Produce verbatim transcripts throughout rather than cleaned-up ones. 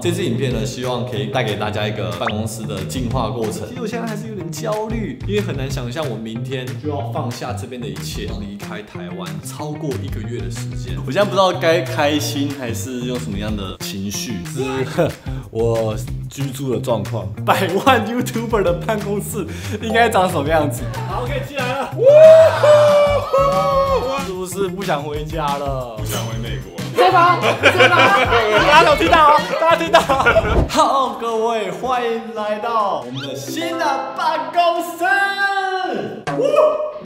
这支影片呢，希望可以带给大家一个办公室的进化过程。其实我现在还是有点焦虑，因为很难想象我明天就要放下这边的一切，离开台湾超过一个月的时间。我现在不知道该开心还是用什么样的情绪。是我居住的状况，百万 YouTuber 的办公室应该长什么样子？好，我可以进来了。是不是不想回家了？不想回美国。 对吧？对吧？大家有听到哦，大家听到。好，各位，欢迎来到我们的新的办公室。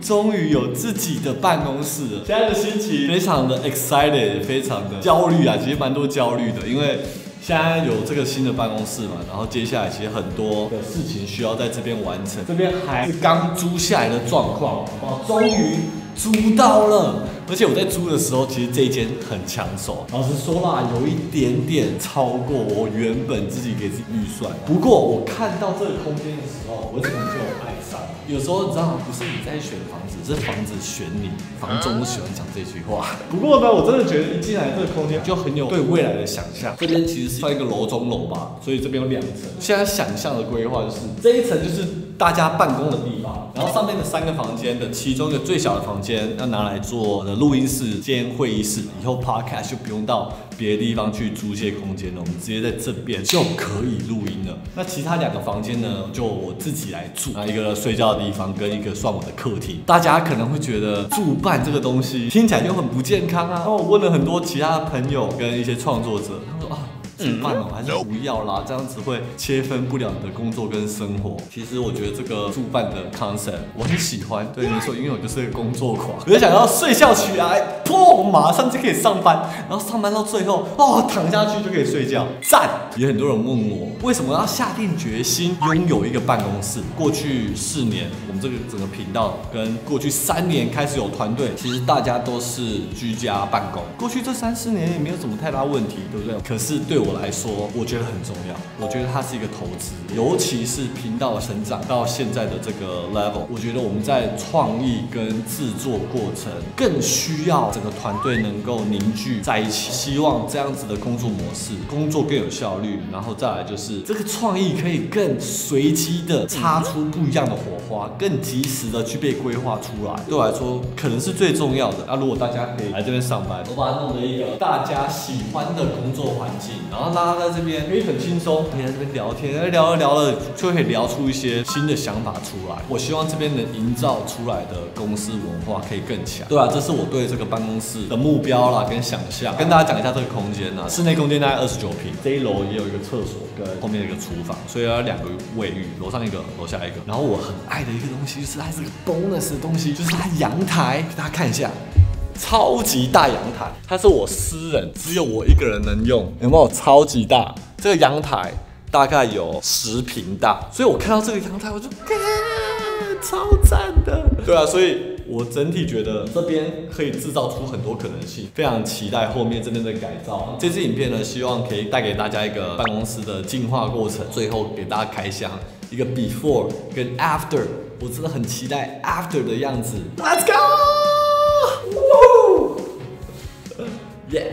终于有自己的办公室了，现在的心情非常的 excited， 非常的焦虑啊，其实蛮多焦虑的，因为。 现在有这个新的办公室嘛，然后接下来其实很多的事情需要在这边完成。这边还是刚租下来的状况，哇，终于租到了！而且我在租的时候，其实这一间很抢手。老实说啦，有一点点超过我原本自己给自己预算。不过我看到这个空间的时候，我怎么就爱上了？有时候你知道，不是你在选房子，是房子选你。房东都喜欢讲这句话。不过呢，我真的觉得一进来这个空间就很有对未来的想象。这边其实。 算一个楼中楼吧，所以这边有两层。现在想象的规划就是，这一层就是大家办公的地方，然后上面的三个房间的其中一个最小的房间要拿来做的录音室兼会议室，以后 podcast 就不用到别的地方去租借空间了，我们直接在这边就可以录音了。那其他两个房间呢，就我自己来住，一个睡觉的地方跟一个算我的客厅。大家可能会觉得住办这个东西听起来就很不健康啊，然后我问了很多其他的朋友跟一些创作者，他说啊。 怎么办哦？还是不要啦，这样子会切分不了你的工作跟生活。其实我觉得这个住办的 concept 我很喜欢，对没错，因为我就是个工作狂。我就想要睡觉起来，砰，马上就可以上班，然后上班到最后，哦，躺下去就可以睡觉，赞！也很多人问我，为什么要下定决心拥有一个办公室？过去四年，我们这个整个频道跟过去三年开始有团队，其实大家都是居家办公，过去这三四年也没有什么太大问题，对不对？可是对我。 我来说，我觉得很重要。我觉得它是一个投资，尤其是频道成长到现在的这个 level， 我觉得我们在创意跟制作过程更需要整个团队能够凝聚在一起。希望这样子的工作模式，工作更有效率。然后再来就是这个创意可以更随机的擦出不一样的火花，更及时的去被规划出来。对我来说，可能是最重要的。那、啊、如果大家可以来这边上班，我把它弄成一个大家喜欢的工作环境。 然后大家在这边可以很轻松，可以在这边聊天，聊着聊着就可以聊出一些新的想法出来。我希望这边能营造出来的公司文化可以更强。对啊，这是我对这个办公室的目标啦，跟想象。跟大家讲一下这个空间啊，室内空间大概二十九平，这一楼也有一个厕所跟后面一个厨房，所以要两个卫浴，楼上一个，楼下一个。然后我很爱的一个东西就是它是个 bonus 的东西，就是它阳台，给大家看一下。 超级大阳台，它是我私人，只有我一个人能用，有没有？超级大，这个阳台大概有十坪大，所以我看到这个阳台，我就，超赞的。对啊，所以我整体觉得这边可以制造出很多可能性，非常期待后面这边的改造。这支影片呢，希望可以带给大家一个办公室的进化过程，最后给大家开箱一个 before 跟 after， 我真的很期待 after 的样子。Let's go！ 耶！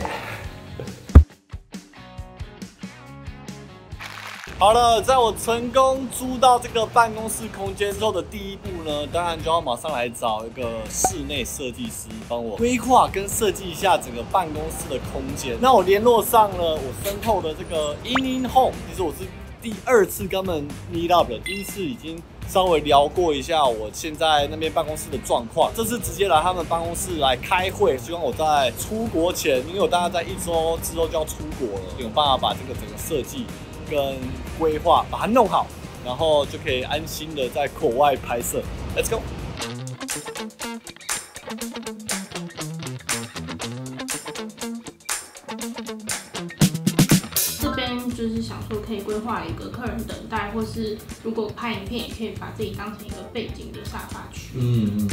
好了，在我成功租到这个办公室空间之后的第一步呢，当然就要马上来找一个室内设计师帮我规划跟设计一下整个办公室的空间。那我联络上了我身后的这个 In Home， 其实我是第二次跟他们 meet up 了，第一次已经。 稍微聊过一下我现在那边办公室的状况，这次直接来他们办公室来开会，希望我在出国前，因为我大概在一周之后就要出国了，有办法把这个整个设计跟规划把它弄好，然后就可以安心的在国外拍摄。Let's go。 就是想说可以规划一个客人等待，或是如果拍影片，也可以把自己当成一个背景的沙发区。嗯嗯。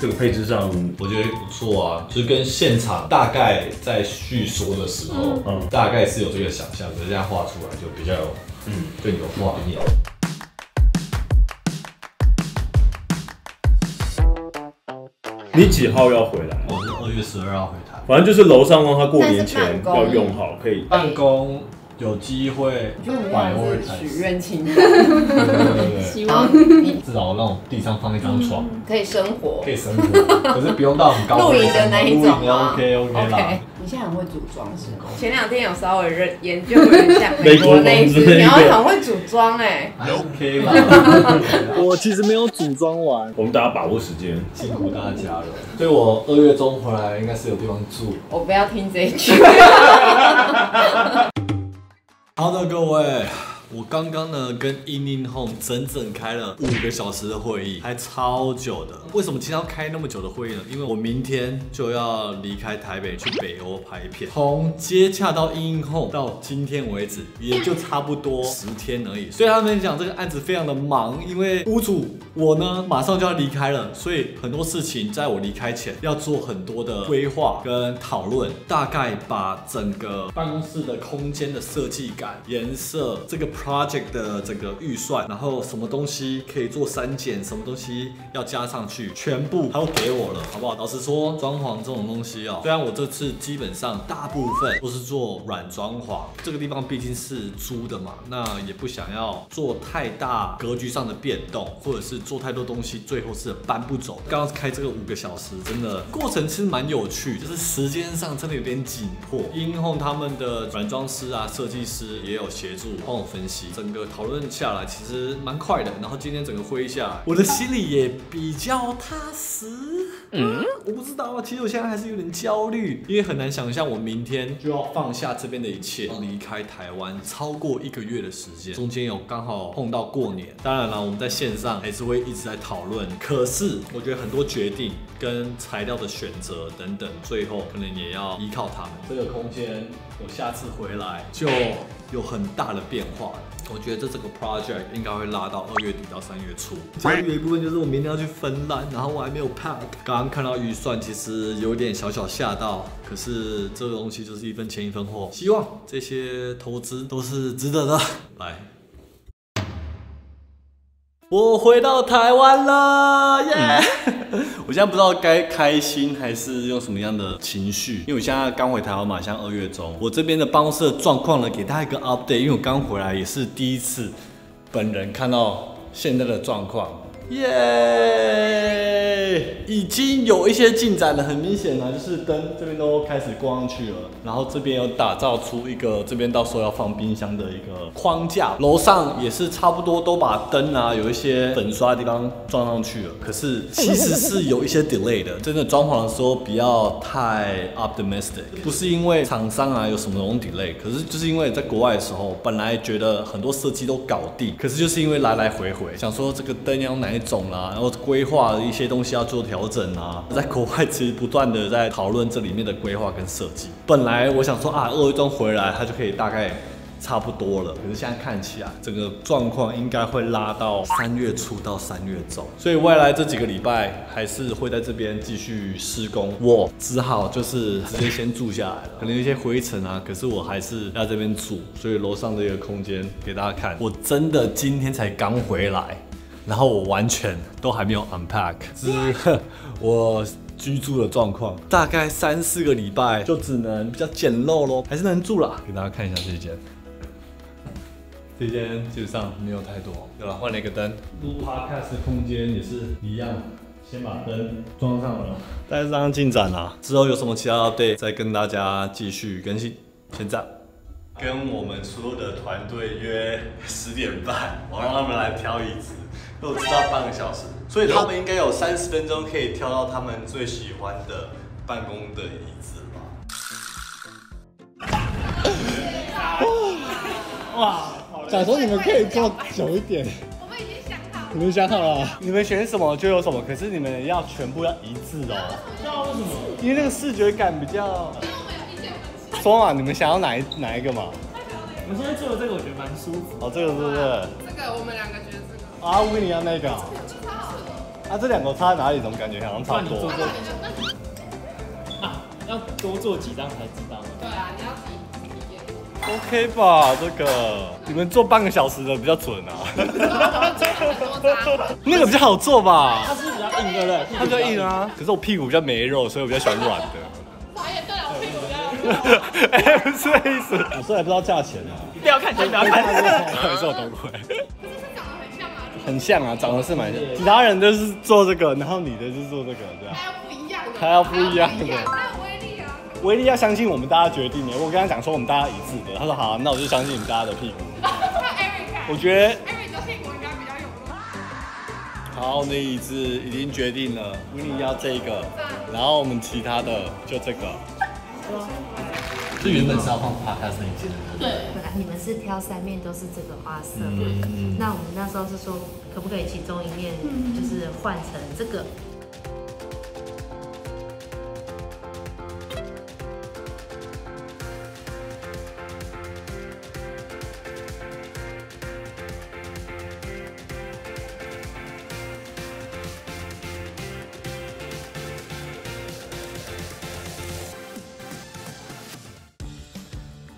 这个配置上我觉得不错啊，就是跟现场大概在叙说的时候，嗯，大概是有这个想象，可是这样画出来就比较有，嗯，更有画面。 Thank you. 你几号要回来？我是二月十二号回台，反正就是楼上让他过年前要用好，可以办公。有机会百货许愿清单，希望至少那种地上放一张床，可以生活，可以生活，可是不用到很高露营的那一种 OK OK 啦。你现在很会组装是吗？前两天有稍微认研究了一下美国那一只，你好像很会组装哎。OK 啦，我其实没有组装完。我们大家把握时间，辛苦大家了。所以我二月中回来应该是有地方住。我不要听这一句。好的，各位，我刚刚呢跟 In Home 整整开了五个小时的会议，还超久的。为什么今天要开那么久的会议呢？因为我明天就要离开台北去北欧拍片，从接洽到 In Home 到今天为止，也就差不多十天而已。所以他们讲这个案子非常的忙，因为屋主我呢马上就要离开了，所以很多事情在我离开前要做很多的规划跟讨论，大概把整个办公室的空间的设计感、颜色这个 project 的整个预算，然后什么东西可以做删减，什么东西要加上去，全部他都给我了，好不好？老实说，装潢这种东西哦，虽然我这次基本上大部分都是做软装潢，这个地方毕竟是租的嘛，那也不想要做太大格局上的变动，或者是做太多东西最后是搬不走。刚刚开这个五个小时，真的过程其实蛮有趣，就是时间上真的有点紧迫。In Home 他们的软装师啊、设计师也有协助帮我分析。整个讨论下来其实蛮快的，然后今天整个会议下来，我的心里也比较踏实。嗯，我不知道啊，其实我现在还是有点焦虑，因为很难想象我明天就要放下这边的一切，离开台湾超过一个月的时间，中间有刚好碰到过年。当然了，我们在线上还是会一直在讨论，可是我觉得很多决定跟材料的选择等等，最后可能也要依靠他们。这个空间，我下次回来就有很大的变化。我觉得这整个 project 应该会拉到二月底到三月初。还有一部分就是我明天要去芬兰，然后我还没有 pack。刚刚看到预算，其实有点小小吓到，可是这个东西就是一分钱一分货，希望这些投资都是值得的。来，我回到台湾了，耶、yeah! 嗯！我现在不知道该开心还是用什么样的情绪，因为我现在刚回台湾嘛，像二月中，我这边的办公室的状况呢，给大家一个 update， 因为我刚回来也是第一次本人看到现在的状况，耶、yeah! ！已经有一些进展了，很明显了，就是灯这边都开始挂上去了，然后这边有打造出一个，这边到时候要放冰箱的一个框架，楼上也是差不多都把灯啊有一些粉刷的地方装上去了，可是其实是有一些 delay 的，真的装潢的时候不要太 optimistic， 不是因为厂商啊有什么东西 delay， 可是就是因为在国外的时候，本来觉得很多设计都搞定，可是就是因为来来回回想说这个灯要哪一种啦、啊，然后规划一些东西要做。调整啊，在国外其实不断的在讨论这里面的规划跟设计。本来我想说啊，二月中回来它就可以大概差不多了，可是现在看起来整个状况应该会拉到三月初到三月中，所以未来这几个礼拜还是会在这边继续施工。我只好就是直接先住下来了，可能有一些灰尘啊，可是我还是要这边住，所以楼上的一个空间给大家看。我真的今天才刚回来。然后我完全都还没有 unpack， 是我居住的状况，大概三四个礼拜就只能比较简陋咯，还是能住啦。给大家看一下这一间，这间基本上没有太多，对吧？换了一个灯，录 podcast 的空间也是一样。先把灯装上了，大概这样进展啦。之后有什么其他 update 再跟大家继续更新，先这样。跟我们所有的团队约十点半，我让他们来挑椅子。都知道半个小时，所以他们应该有三十分钟可以挑到他们最喜欢的办公的椅子吧。哇！假如你们可以坐久一点。我们已经想好了。你们想好了？你们选什么就有什么，可是你们要全部要一致哦。知道为什么？因为那个视觉感比较。说嘛，你们想要哪一哪一个嘛？我现在坐的这个我觉得蛮舒服。哦，这个是不是？这个我们两个觉得。啊，我跟你要那个、喔。啊，这两个差在哪里？怎么感觉好像差不多？啊，要多做几张才知道。对啊，你要比比耶。OK 吧，这个你们做半个小时的比较准啊。那个比较好做吧？它是比较硬的，它比较硬啊。可是我屁股比较没肉，所以我比较喜欢软的。傻眼，对啊，我屁股比较。哎，不是这意思。我虽然不知道价钱啊，不要看，不要看。还是我头盔。很像啊，长得是蛮像。其他人就是做这个，然后你的就是做这个，这样。还要不一样的。还要不一样的。 威力要相信我们大家决定耶！我跟他讲说我们大家一致的，他说好、啊，那我就相信你们大家的屁股。我觉得 Eric 的屁股应该比较有用。好，那一致已经决定了，威力要这个，然后我们其他的就这个。这原本是要放花色那一件的。对，你们是挑三面都是这个花色嘛？嗯、那我们那时候是说，可不可以其中一面就是换成这个？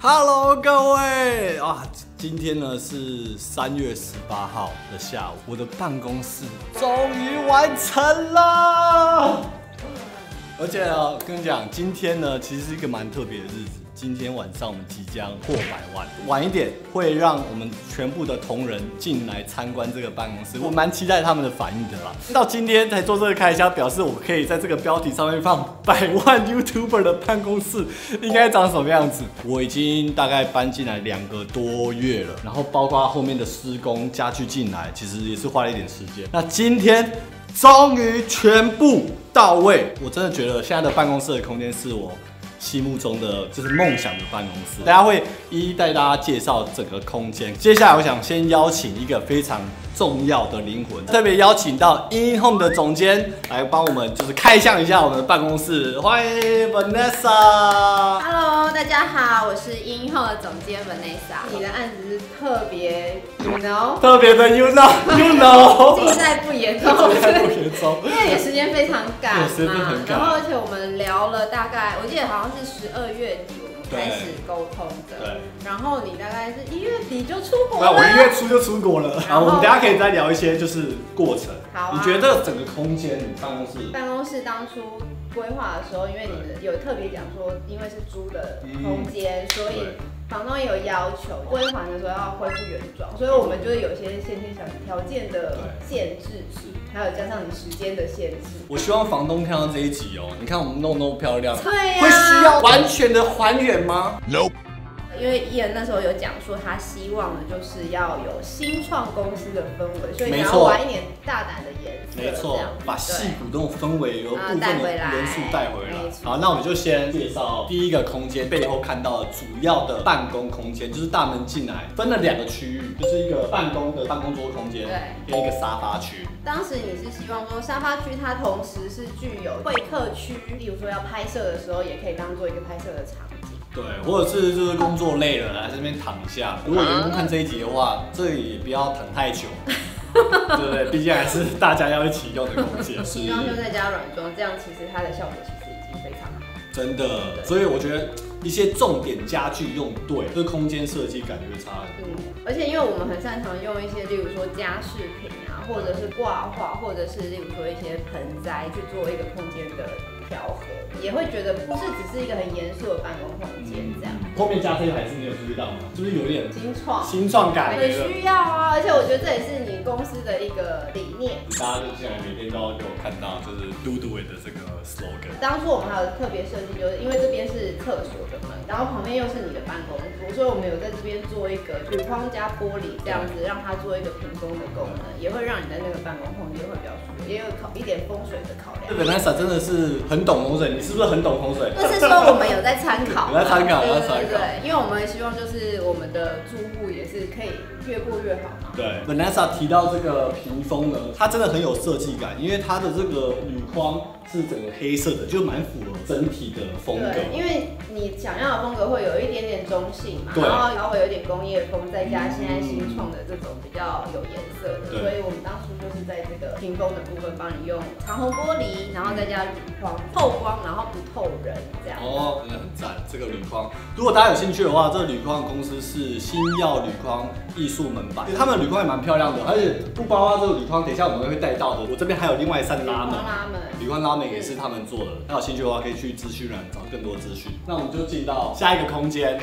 Hello， 各位啊，今天呢是三月十八号的下午，我的办公室终于完成了。而且呢，跟你讲，今天呢其实是一个蛮特别的日子，今天晚上我们即将破百万，晚一点会让我们全部的同仁进来参观这个办公室，我蛮期待他们的反应的啦。到今天才做这个开箱，表示我可以在这个标题上面放。 百万 YouTuber 的办公室应该长什么样子？我已经大概搬进来两个多月了，然后包括后面的施工、家具进来，其实也是花了一点时间。那今天终于全部到位，我真的觉得现在的办公室的空间是我心目中的就是梦想的办公室。大家会一一带大家介绍整个空间。接下来我想先邀请一个非常重要的灵魂，特别邀请到 In Home 的总监来帮我们，就是开箱一下我们的办公室。欢迎 Vanessa。Hello， 大家好，我是 In Home 的总监 Vanessa。你的案子是特别 ，you know， 特别的 you know，you know， 尽在不言中，尽在不言中。因为也时间非常赶嘛，然后而且我们聊了大概，我记得好像是十二月底。 开始沟通的，然后你大概是一月底就出国了，我一月初就出国了。好，我们等下可以再聊一些就是过程。好、啊，你觉得整个空间，你办公室？办公室当初规划的时候，因为你们有特别讲说，因为是租的空间，嗯、所以房东也有要求归还的时候要恢复原状，所以我们就是有些先天小条件的限制。 还有加上你时间的限制，我希望房东看到这一集哦。你看我们弄那么漂亮，对呀，会需要完全的还原吗 ？No。因为伊恩那时候有讲说，他希望的就是要有新创公司的氛围，所以你要玩一点大胆的颜色，没错，把戏骨那种氛围有部分的元素带回来。好，那我们就先介绍第一个空间背后看到的主要的办公空间，就是大门进来分了两个区域，就是一个办公的办公桌空间，对，跟一个沙发区。 当时你是希望说沙发区它同时是具有会客区，例如说要拍摄的时候也可以当做一个拍摄的场景，对，或者是就是工作累了来这边躺一下。如果员工看这一集的话，这里也不要躺太久，对不对？毕竟还是大家要一起用的空间。起装就再加软装，这样其实它的效果其实已经非常好。真的，所以我觉得。 一些重点家具用对，这空间设计感觉差很多。嗯，而且因为我们很擅长用一些，例如说家饰品啊，或者是挂画，或者是例如说一些盆栽去做一个空间的调和，也会觉得不是只是一个很严肃的办公空间这样。嗯、后面加这个还是你有注意到吗？就是有点新创新创感，很需要啊。而且我觉得这也是你公司的一个理念。大家就现在每天都要给我看到就是 Do Do It 的这个 slogan。当初我们还有特别设计，就是因为这边是厕所。 然后旁边又是你的办公桌，所以我们有在这边做一个铝框加玻璃这样子，让它做一个平攻的功能，也会让你在那个办公空间会比较舒服，也有考一点风水的考量。这 Vanessa 真的是很懂风水，你是不是很懂风水？就是说我们有在参考，有在参考，有在参考。对，因为我们希望就是我们的住户也是可以。越过越好嘛。对 ，Vanessa 提到这个屏风呢，它真的很有设计感，因为它的这个铝框是整个黑色的，就蛮符合整体的风格。对，因为你想要的风格会有一点点中性嘛，然后然后会有点工业风，再加现在新创的这种比较有颜色的，所以我们当初就是在这个屏风的部分帮你用长虹玻璃，然后再加铝框，透光然后不透人这样。哦，很赞这个铝框。如果大家有兴趣的话，这个铝框公司是新耀铝框艺术门板，他们的铝框也蛮漂亮的，而且不包括这个铝框，等一下我们会带到的。我这边还有另外一扇拉门，铝框拉门也是他们做的。大家有兴趣的话，可以去资讯栏找更多资讯。那我们就进到下一个空间。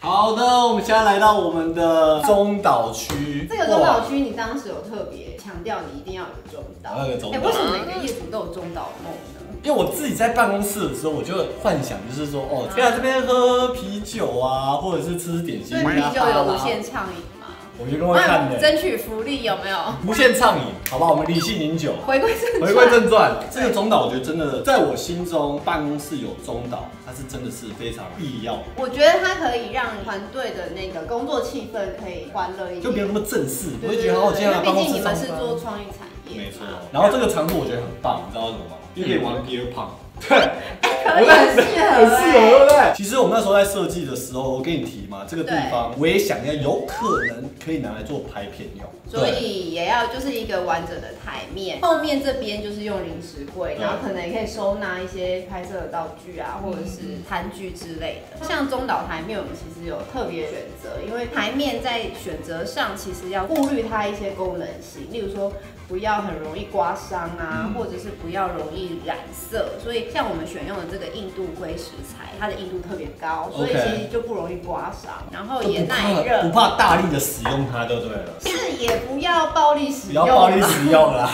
好的，我们现在来到我们的中岛区。这个中岛区，你当时有特别强调你一定要有中岛。哎、欸，为什么每个业主都有中岛梦呢？因为我自己在办公室的时候，我就幻想就是说，哦，天啊，这边喝啤酒啊，或者是吃点心。所以啤酒有无限畅饮吗？我就跟我看的。争取福利有没有？无限畅饮，好吧，我们理性饮酒。回归正回归正传。这个中岛，我觉得真的，在我心中，办公室有中岛。它是真的是非常必要，我觉得它可以让团队的那个工作气氛可以欢乐一点，就不用那么正式。我就觉得好，我今天来办公室。毕竟你们是做创意产业，没错。然后这个场所我觉得很棒，你知道为什么吗？因为可以玩 beer pong。对，可以很适合，对不对？其实我们那时候在设计的时候，我跟你提嘛，这个地方我也想要，有可能可以拿来做拍片用，所以也要就是一个完整的台面。后面这边就是用零食柜，然后可能也可以收纳一些拍摄的道具啊，或者是餐具之类的。像中岛台面，我们其实有特别选择，因为台面在选择上其实要顾虑它一些功能性，例如说不要很容易刮伤啊，或者是不要容易染色，所以。像我们选用的这个印度龟石材，它的硬度特别高，所以其实就不容易刮伤，然后也耐热，不怕大力的使用它就对了。是也不要暴力使用，不要暴力使用啦，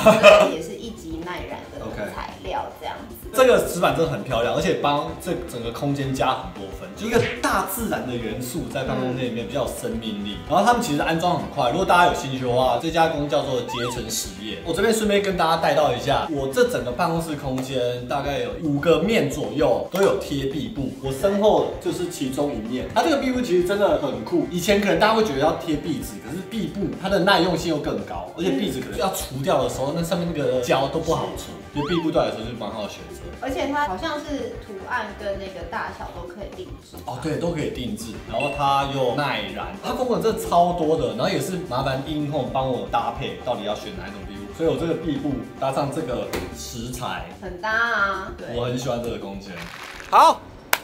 也是一级耐燃的材料这样子。这个石板真的很漂亮，而且帮这整个空间加很多分，就一个大自然的元素在办公室里面比较有生命力。然后他们其实安装很快，如果大家有兴趣的话，这家公司叫做竭诚实业。我这边顺便跟大家带到一下，我这整个办公室空间大概有五个面左右都有贴壁布，我身后就是其中一面。它这个壁布其实真的很酷，以前可能大家会觉得要贴壁纸，可是壁布它的耐用性又更高，而且壁纸可能要除掉的时候，那上面那个胶都不好除，就壁布对我来说就是蛮好的选择。而且它好像是图案跟那个大小都可以定制哦，对，都可以定制。然后它又耐燃，它功能真的超多的。然后也是麻烦In Home帮我搭配，到底要选哪一种壁布。所以我这个壁布搭上这个石材，很搭啊。对，我很喜欢这个空间。好，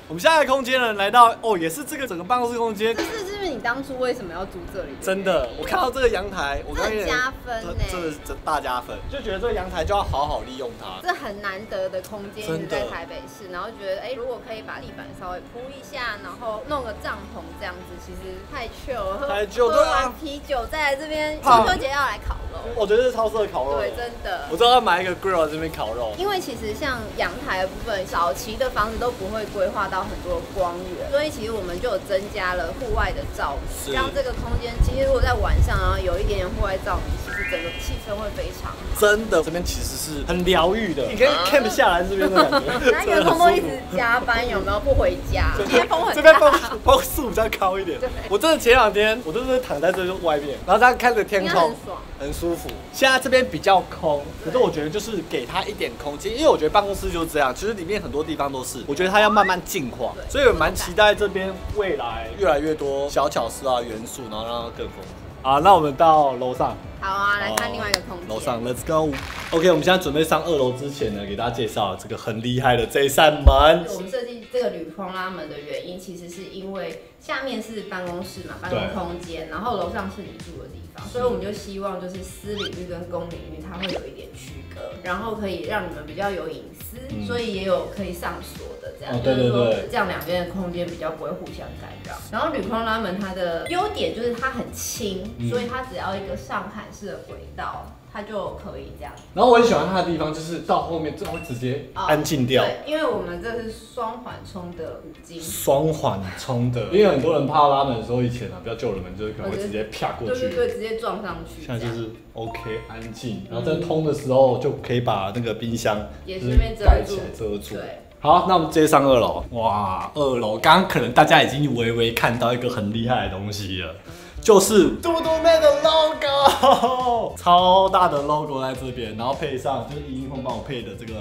我们下一个空间呢，来到哦，也是这个整个办公室空间。这是是不是你当初为什么要租这里？真的，我看到这个阳台，我刚也加分呢，真的真大加分，就觉得这个阳台就要好好利用它。这很难得的空间，真的在台北市，然后觉得哎、欸，如果可以把地板稍微铺一下，然后弄个帐篷这样子，其实太 chill 了。太 chill 了，喝完啤酒再来这边，中秋节要来烤肉。我觉得是超市的烤肉，对，真的。我知道要买一个 grill 在这边烤肉，因为其实像阳台的部分，早期的房子都不会规划到。很多光源，所以其实我们就有增加了户外的照明，让这个空间其实如果在晚上然后有一点点户外照明，其实整个气氛会非常好。真的，这边其实是很疗愈的，你可以 camp 下来这边的感觉。然后员工都一直加班，有没有不回家？这边风很大，这边风风速比较高一点。我真的前两天我就是躺在这就外面，然后大家看着天空，很舒服。现在这边比较空，可是我觉得就是给他一点空间，因为我觉得办公室就是这样，其实里面很多地方都是，我觉得他要慢慢进。所以我蛮期待这边未来越来越多小巧思啊元素，然后让它更丰富啊。那我们到楼上，好啊，来看另外一个空间。楼上 ，Let's go。OK， 我们现在准备上二楼之前呢，给大家介绍这个很厉害的这一扇门。我们设计这个铝框拉门的原因，其实是因为下面是办公室嘛，办公空间，然后楼上是你住的地方，所以我们就希望就是私领域跟公领域它会有一点区隔，然后可以让你们比较有隐私，嗯、所以也有可以上锁的。哦，对对对，这样两边的空间比较不会互相干扰。然后铝框拉门它的优点就是它很轻，嗯、所以它只要一个上坎式的轨道，它就可以这样。然后我很喜欢它的地方就是到后面就会直接安静掉，哦、对，因为我们这是双缓冲的五金，双缓冲的，因为很多人怕拉门的时候，以前啊比较旧的门就是可能会直接啪过去，对对对，直接撞上去。现在就是 OK 安静，然后在通的时候就可以把那个冰箱也顺便盖起来遮住。对。好，那我们直接上二楼。哇，二楼，刚刚可能大家已经微微看到一个很厉害的东西了。就是嘟嘟妹的 logo， 超大的 logo 在这边，然后配上就是In Home帮我配的这个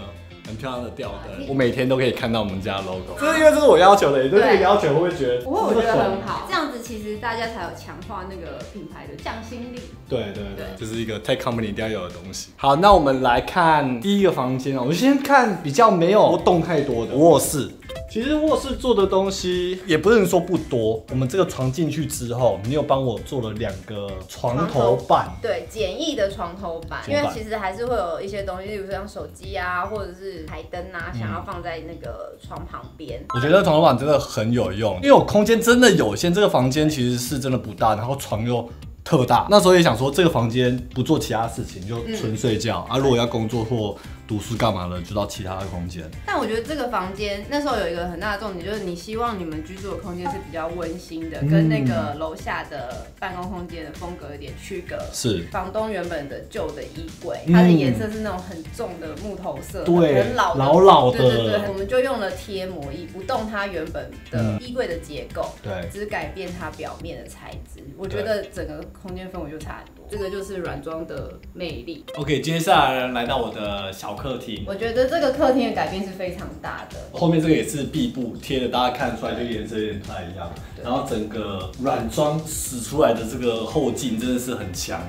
很漂亮的吊灯，我每天都可以看到我们家 logo。这是因为这是我要求的，你对这个要求会不会觉得？不会，我觉得很好。这样子其实大家才有强化那个品牌的向心力。对对对，这是一个 tech company 一定要有的东西。好，那我们来看第一个房间啊，我们先看比较没有动太多的卧室。 其实卧室做的东西也不是说不多，我们这个床进去之后，你有帮我做了两个床头板，对，简易的床头板，因为其实还是会有一些东西，比如说像手机啊，或者是台灯啊，想要放在那个床旁边。我觉得床头板真的很有用，因为我空间真的有限，这个房间其实是真的不大，然后床又 特大，那时候也想说这个房间不做其他事情，就纯睡觉、嗯、啊。如果要工作或读书干嘛的，就到其他的空间。但我觉得这个房间那时候有一个很大的重点，就是你希望你们居住的空间是比较温馨的，嗯、跟那个楼下的办公空间的风格有点区隔。是房东原本的旧的衣柜，它的颜色是那种很重的木头色，对，很老老老的。对对对，我们就用了贴膜衣，不动它原本的衣柜的结构，对、嗯，只改变它表面的材质。我觉得整个 空间氛围就差很多，这个就是软装的魅力。OK， 接下来来到我的小客厅，我觉得这个客厅的改变是非常大的。后面这个也是壁布贴的，大家看出来这个颜色有点不太一样。然后整个软装使出来的这个后劲真的是很强，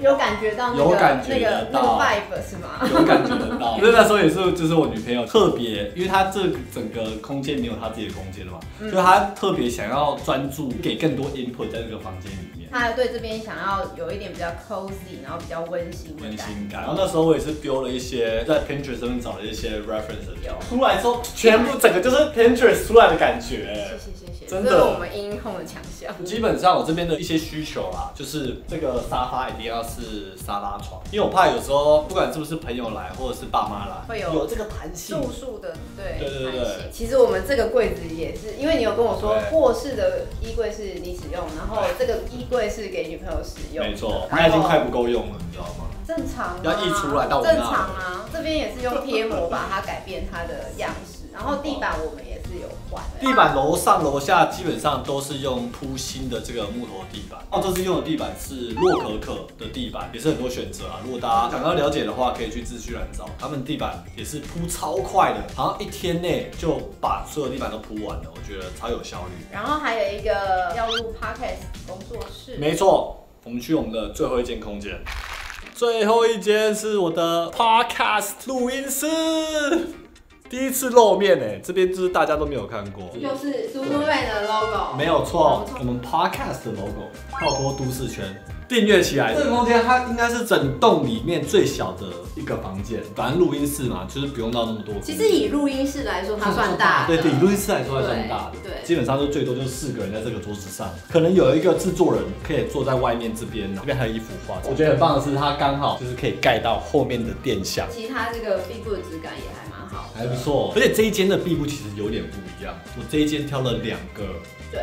有感觉到那个那个那个 vibe 是吗？有感觉得到。因为那时候也是，就是我女朋友特别，因为她这整个空间没有她自己的空间了嘛，嗯、所以她特别想要专注给更多 input 在这个房间里面。她对这边 想要有一点比较 cozy， 然后比较温馨温馨感。然后那时候我也是丢了一些在 Pinterest 上面找了一些 reference， 出来之后全部整个就是 Pinterest 出来的感觉。谢谢谢谢，真的，这是我们In Home的强项。基本上我这边的一些需求啊，就是这个沙发一定要是沙拉床，因为我怕有时候不管是不是朋友来或者是爸妈来，会有有这个弹性度数的，对对对对。其实我们这个柜子也是，因为你有跟我说卧室的衣柜是你使用，然后这个衣柜是给女朋友 没错，它已经快不够用了，你知道吗？正常，要溢出来到我那。正常啊，这边也是用贴膜把它改变它的样式，然后地板我们也是有换。地板楼上楼下基本上都是用铺新的这个木头地板。哦，这次用的地板是洛可可的地板，也是很多选择啊。如果大家想要了解的话，可以去资讯栏找，他们地板也是铺超快的，好像一天内就把所有地板都铺完了，我觉得超有效率。然后还有一个要录 podcast 工作室，没错。 我们去我们的最后一间空间，最后一间是我的 podcast 录音室，第一次露面哎、欸，这边就是大家都没有看过，就是嘟嘟妹的 logo， 没有错，我们 podcast 的 logo， 跳脱都市圈，订阅起来。这个空间它应该是整栋里面最小的一个房间，反正录音室嘛，就是不用到那么多。其实以录音室来说，它算大，对对，以录音室来说它算大的。 基本上就最多就是四个人在这个桌子上，可能有一个制作人可以坐在外面这边，这边还有一幅画。我觉得很棒的是，它刚好就是可以盖到后面的电箱。其实它这个壁布的质感也还蛮好，还不错。而且这一间的壁布其实有点不一样，我这一间挑了两个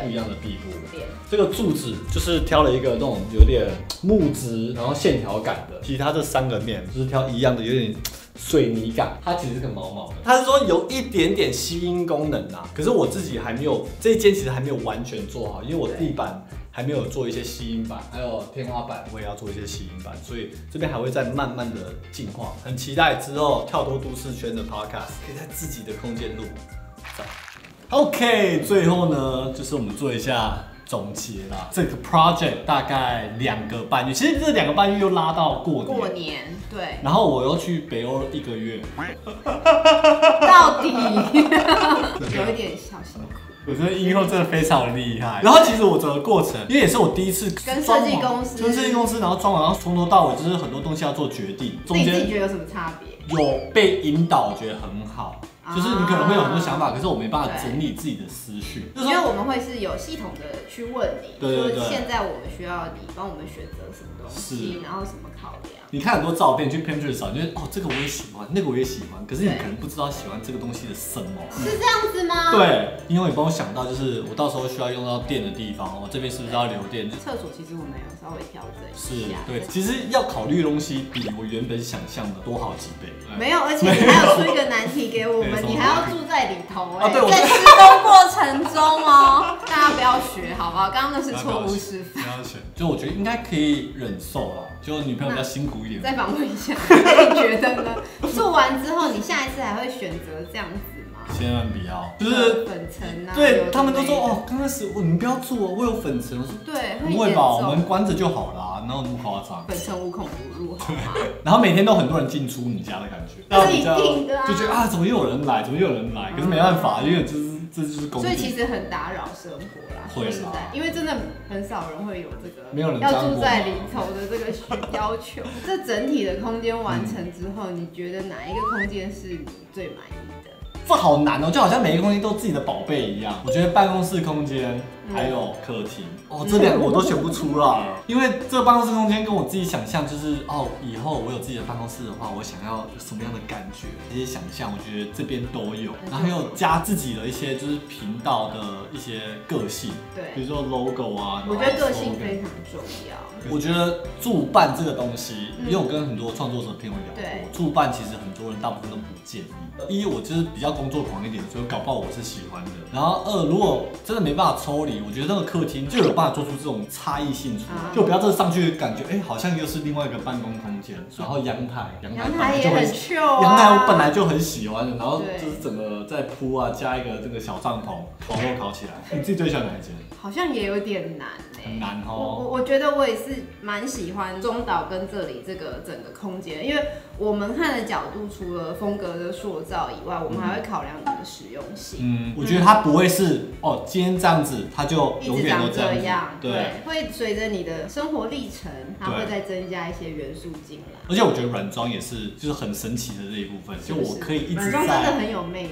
不一样的壁布。这个柱子就是挑了一个那种有点木质，然后线条感的。其他这三个面就是挑一样的，有点 水泥感，它其实是个毛毛的，它是说有一点点吸音功能啊，可是我自己还没有，这一间其实还没有完全做好，因为我地板 还没有做一些吸音板，还有天花板，我也要做一些吸音板，所以这边还会再慢慢的进化，很期待之后跳脱都市圈的 podcast 可以在自己的空间录。OK， 最后呢，就是我们做一下 总结啦，这个 project 大概两个半月，其实这两个半月又拉到过年。过年对。然后我又去北欧一个月，到底有一点小辛苦。我觉得In Home真的非常厉害。然后其实我整个过程，因为也是我第一次跟设计公司，跟设计公司，然后装完，然后从头到尾就是很多东西要做决定。中间你自己觉得有什么差别？有被引导，我觉得很好。 就是你可能会有很多想法，可是我没办法整理自己的思绪。因为我们会是有系统的去问你，对对对，就是现在我们需要你帮我们选择什么东西，然后什么考量。你看很多照片，去 Pinterest 找，你觉得哦这个我也喜欢，那个我也喜欢，可是你可能不知道喜欢这个东西的什么。是这样子吗？对，因为你帮我想到，就是我到时候需要用到电的地方，我这边是不是要留电？厕所其实我们有稍微调整一下。是，对，其实要考虑的东西比我原本想象的多好几倍。没有，而且你还有出一个难题给我们。 你还要住在里头哎、欸，在施工过程中哦、喔，大家不要要学，好不好？刚刚那是错误示范。不要学，就我觉得应该可以忍受啦，就女朋友比较辛苦一点。再访问一下，你觉得呢？做完之后，你下一次还会选择这样子？ 千万不要，就是粉尘啊！对他们都说哦，刚开始我们不要做，我有粉尘。我说对，不会吧，我们关着就好啦，哪有那么夸张？粉尘无孔不入，好吗？然后每天都很多人进出你家的感觉，那一定的啊，就觉得啊，怎么又有人来，怎么又有人来？可是没办法，因为这是这就是工作，所以其实很打扰生活啦。会啦，因为真的很少人会有这个，没有人要住在里头的这个要求。这整体的空间完成之后，你觉得哪一个空间是你最满意的？ 这好难哦，就好像每个空间都自己的宝贝一样。我觉得办公室空间还有客厅，哦，这两个我都选不出来，因为这办公室空间跟我自己想象就是哦，以后我有自己的办公室的话，我想要什么样的感觉，这些想象我觉得这边都有。然后还有加自己的一些就是频道的一些个性，对，比如说 logo 啊。我觉得个性非常重要。我觉得助办这个东西，因为我跟很多创作者朋友聊过，助办其实很多人大部分都不建议。一，我就是比较 工作狂一点，所以搞不好我是喜欢的。然后二，如果真的没办法抽离，我觉得那个客厅就有办法做出这种差异性出来，就不要这上去感觉，哎，好像又是另外一个办公空间。然后阳台，阳台也很 chill 啊，阳台我本来就很喜欢的，然后就是整个再铺啊，加一个这个小帐篷，烤肉烤起来。你自己最喜欢哪一间？好像也有点难哎，很难哦。我我觉得我也是蛮喜欢中岛跟这里这个整个空间，因为我们看的角度除了风格的塑造以外，我们还会 考量你的实用性，嗯，我觉得它不会是哦，今天这样子，它就永远都这样，对，会随着你的生活历程，它会再增加一些元素进来。而且我觉得软装也是，就是很神奇的这一部分，就我可以一直在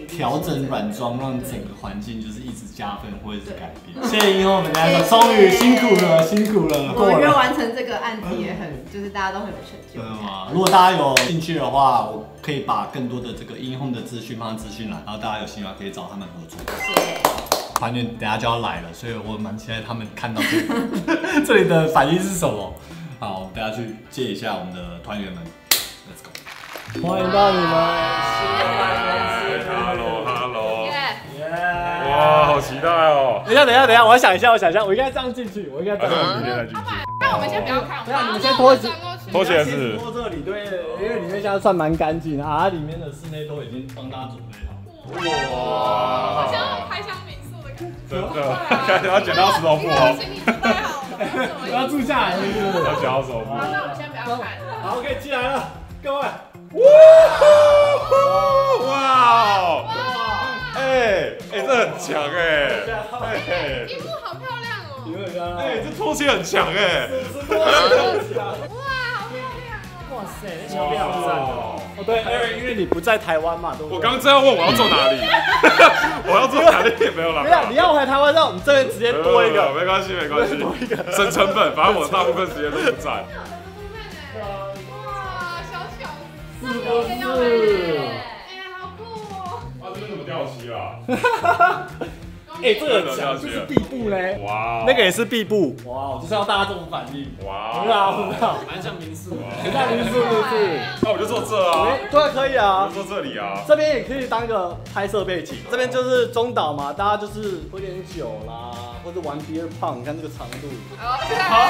调整软装，让整个环境就是一直加分或者是改变。谢谢In Home Vanessa，终于辛苦了，辛苦了。我觉得完成这个案子也很，就是大家都很有成就感。如果大家有兴趣的话，我 可以把更多的这个In Home的资讯放在资讯栏，然后大家有兴趣可以找他们合作。谢谢。反正等下就要来了，所以我蛮期待他们看到这里这里的反应是什么。好，等下去接一下我们的团员们 ，Let's go。欢迎到你们。Hello Hello。哇，好期待哦！等一下等一下等一下，我想一下我想一下，我应该这样进去，我应该这样进去。那我们先不要看，不要你们先脱。 拖鞋子，拖这里对，因为里面现在算蛮干净啊，里面的室内都已经帮大家准备好。哇，好像要开箱民宿的感觉。真的，感觉要剪刀石头布哦。行李准备好了，我要住下来是不是？要剪刀石头布。好，那我们先不要看。好 ，OK， 进来了，各位。哇！哇！哎哎，这很强哎。衣服好漂亮哦。有很漂亮。哎，这拖鞋很强哎。是拖鞋很强。 哇塞，那小编好赞哦！哦对，因为因为你不在台湾嘛，对不对？我刚刚正要问我要坐哪里，我要坐哪里也没有啦。没有，你要回台湾，那我们这边直接多一个，没关系没关系，多一个省成本，反正我大部分时间都不在。哇，小小，那我也要来！哎呀，好酷哦！哇，这边怎么掉漆啦？哎，这个墙就是壁布嘞，哇，那个也是壁布，哇，就是要大家这种反应，哇，很好很好，蛮像民宿，很像民宿是不是？那我就坐这啊，对，可以啊，坐这里啊，这边也可以当个拍摄背景，这边就是中岛嘛，大家就是喝点酒啦，或者玩 beer pong， 你看这个长度，好，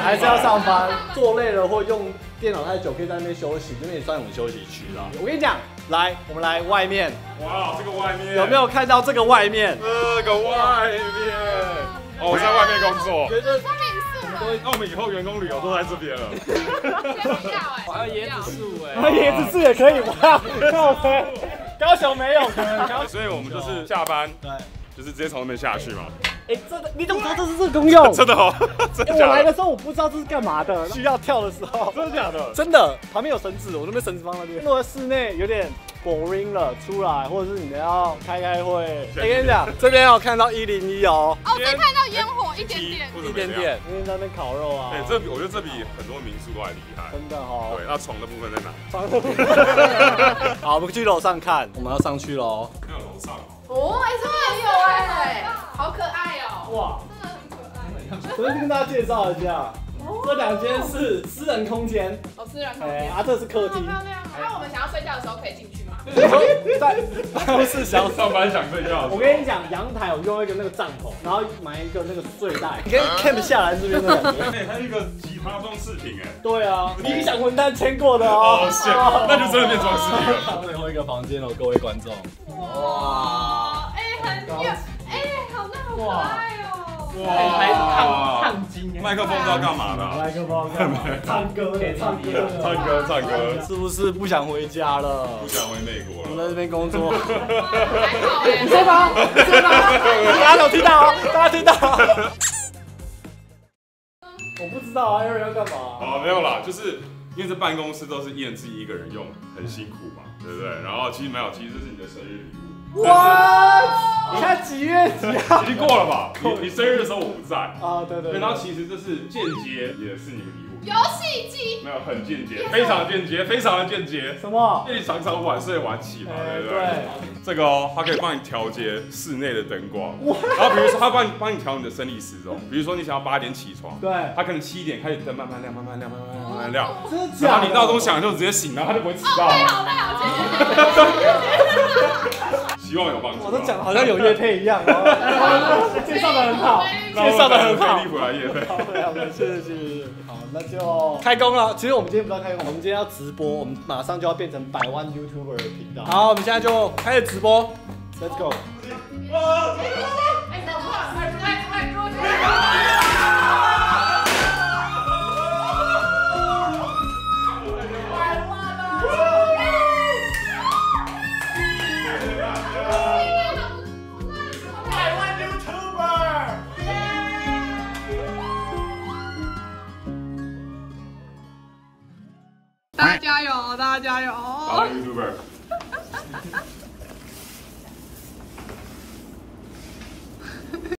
还是要上班，坐累了或用电脑太久，可以在那边休息，这边也算我们休息区啦。我跟你讲，来，我们来外面，哇，这个外面有没有看到这个外面？ 这个外面，哦，我在外面工作，觉得那我们以后员工旅游都在这边了。还有椰子树哎，椰子树也可以哇，高雄没有，所以我们就是下班，对，就是直接从那边下去嘛。哎，这个你怎么知道这是这个功用？真的哦，真的假的？我来的时候我不知道这是干嘛的，需要跳的时候。真的假的？真的，旁边有绳子，我那边绳子放那边。如果室内有点 boring 了，出来，或者是你们要开开会。我跟你讲，这边有看到一零一哦，哦，只看到烟火一点点，一点点。今天在那边烤肉啊。哎，这我觉得这比很多民宿都还厉害。真的哦。对，那床的部分在哪？床的部分。好，我们去楼上看，我们要上去喽。看楼上。哦，哎，真的有哎，好可爱哦。哇，真的很可爱。我先跟大家介绍一下。 这两间是私人空间，哦，私人空间，啊，这是客厅。那我们想要睡觉的时候可以进去吗？在办公室想上班想睡觉。我跟你讲，阳台我用一个那个帐篷，然后买一个那个睡袋，你可以 camp 下来这边的感觉。哎，它一个吉他装饰品哎。对啊，理想混蛋签过的哦。哦，那就真的变装饰品了。最后一个房间了，各位观众。哇，哎，很有，哎，好那好可爱哦。哇，还是烫烫金。麦克风知道干嘛的？麦克风干嘛？唱歌，唱歌，唱歌，唱歌。是不是不想回家了？不想回美国了。我在这边工作。你睡吧，你睡吧。大家有听到哦，大家听到。我不知道啊，有人要干嘛？啊，没有啦，就是。因为这办公室都是燕自己一个人用，很辛苦嘛，对不对？然后其实没有，其实这是你的生日礼物。哇！才几月几号？已经过了吧？你生日的时候我不在啊，对对。然后其实这是间接，也是你的礼物。游戏机。没有，很间接，非常间接，非常的间接。什么？因为你常常晚睡晚起嘛，对不对？这个哦，它可以帮你调节室内的灯光。然后比如说，它帮你帮你调你的生理时钟。比如说你想要八点起床，对，它可能七点开始灯慢慢亮，慢慢亮，慢慢亮。 然后你闹钟响就直接醒，然后他就不会迟到。太好太好，希望有帮助。我都讲的好像有业配一样哦，介绍的很好，介绍的很好。飞利浦来业配。好的，谢谢谢谢。好，那就开工了。其实我们今天不要开工，我们今天要直播，我们马上就要变成百万 YouTuber 的频道。好，我们现在就开始直播 ，Let's go。 大家加油！大家加油！好 ，YouTuber。